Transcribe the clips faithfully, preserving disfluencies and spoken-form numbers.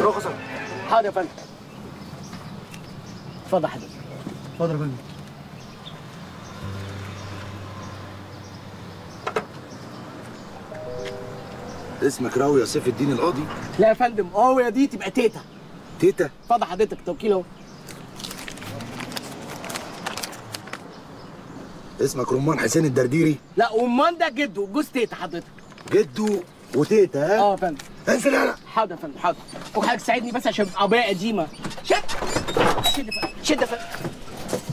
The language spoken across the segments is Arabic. رخصة. حاضر يا فندم. اتفضل يا حبيبي. اتفضل يا فندم. اسمك راوي يا سيف الدين القاضي؟ لا يا فندم، قاوية دي تبقى تيتا. تيتا؟ اتفضل حضرتك، توكيل اهو. اسمك رمان حسين الدرديري؟ لا، رمان ده جده، جوز تيتا حضرتك. جده وتيتا ها؟ اه يا فندم. انزل هنا. حاضر يا فندم، حاضر. وحضرتك ساعدني بس عشان قضية قديمة. شك شد يا فندم، شد يا فندم.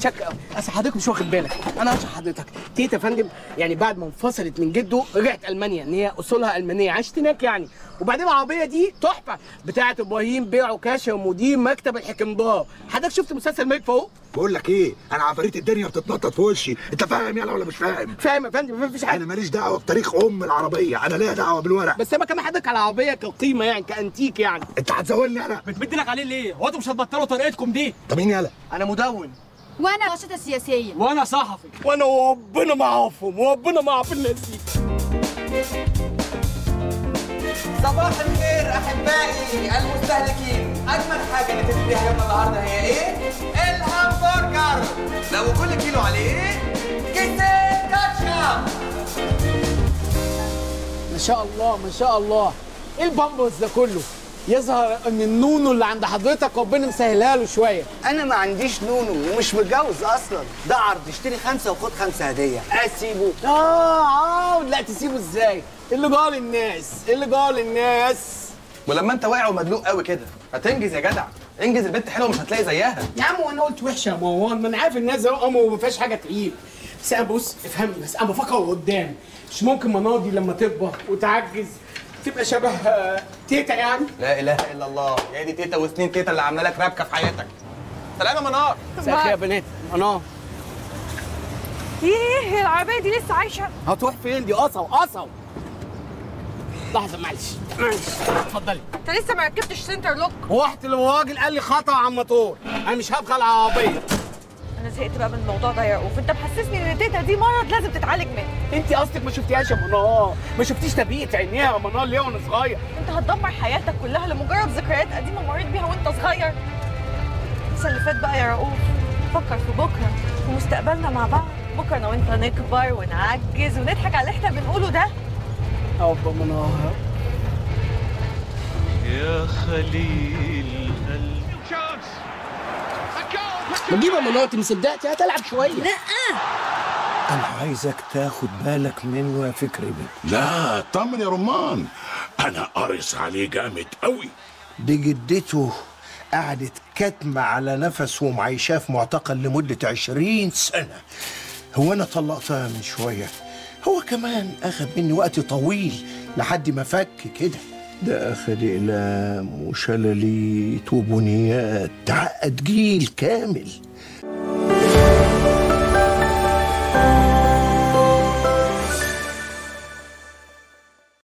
شك قوي، اصل حضرتك مش واخد بالك، انا هشرح حضرتك. تيتا يا فندم يعني بعد ما انفصلت من جده رجعت المانيا، ان هي اصولها المانيه، عاشت هناك يعني. وبعدين العربيه دي تحفه بتاعه ابراهيم بيع وكاشي ومدير مكتب الحكمدار. حضرتك شفت مسلسل ميك فوق؟ بقول لك ايه، انا عفاريت الدنيا بتتنطط في وشي، انت فاهم يعني ولا مش فاهم؟ فاهم يا فندم، مفيش حاجه. انا ماليش دعوه بتاريخ ام العربيه، انا ليا دعوه بالورق. بس انا بكلم حضرتك على العربيه كقيمه يعني، كانتيك يعني. انت هتزولني انا؟ بتمد لك عليه ليه؟ هو انتوا مش هتبطلوا طريقتكم دي؟ طب مين يالا؟ انا مدون، وانا ناشطه سياسيه، وانا صحفي، وانا وربنا معاهم وربنا مع الناس دي. صباح الخير احبائي المستهلكين، اجمل حاجه نتفق بيها يوم النهارده هي ايه؟ الهامبرجر، لو كل كيلو عليه كيسين كاتشب. ما شاء الله ما شاء الله، ايه البامبرز ده كله؟ يظهر ان النونو اللي عند حضرتك ربنا مسهلها له شويه. انا ما عنديش نونو ومش متجوز اصلا، ده عرض، اشتري خمسه وخد خمسه هديه. اسيبه؟ اه عاود. لا تسيبه ازاي؟ اللي جرى للناس، اللي جرى للناس. ولما انت واقع ومدلوق قوي كده هتنجز يا جدع، انجز، البنت حلوه مش هتلاقي زيها. يا عم وانا قلت وحشه يا مروان؟ ما انا عارف الناس زي امه وما فيهاش حاجه تقيل، بس انا بص افهمني، بس انا بفكر قدام، مش ممكن مناضي لما تكبر وتعجز تبقى شبه تيتا يعني؟ لا اله الا الله، هي دي تيتا وسنين تيتا اللي عامله لك ربكه في حياتك. سلام يا منار. مساء الخير يا بنات. منار. ايه العربيه دي لسه عايشه؟ هتروح فين دي؟ قصو قصو. لحظه معلش معلش. اتفضلي. انت لسه ما ركبتش سنتر لوك؟ روحت للراجل قال لي خطر على الموتور، انا مش هبخل على العربيه. انا زهقت بقى من الموضوع ده يا رؤوف، انت محسسني ان تيتا دي مرض لازم تتعالج منه. انت قصدك ما شفتيهاش يا منار؟ ما شفتيش طبيعه عينيها يا منار ليه وانا صغير؟ انت هتدمر حياتك كلها لمجرد ذكريات قديمه مريت بيها وانت صغير. انسى اللي فات بقى يا رؤوف، فكر في بكره ومستقبلنا مع بعض، بكره انا وانت نكبر ونعجز ونضحك على اللي احنا بنقوله ده. اوبا منار يا خليل قلبي. ما تجيبها من وقت، مصدقتي هتلعب شويه. لا انا عايزك تاخد بالك منه يا فكري بيه. لا اطمن يا رمان، انا قارص عليه جامد قوي. دي جدته قعدت كاتمه على نفسه ومعيشاه في معتقل لمده عشرين سنة. هو انا طلقتها من شويه، هو كمان اخذ مني وقت طويل لحد ما فك كده. ده أخد أقلام وشلاليت وبنيات، تعقد جيل كامل.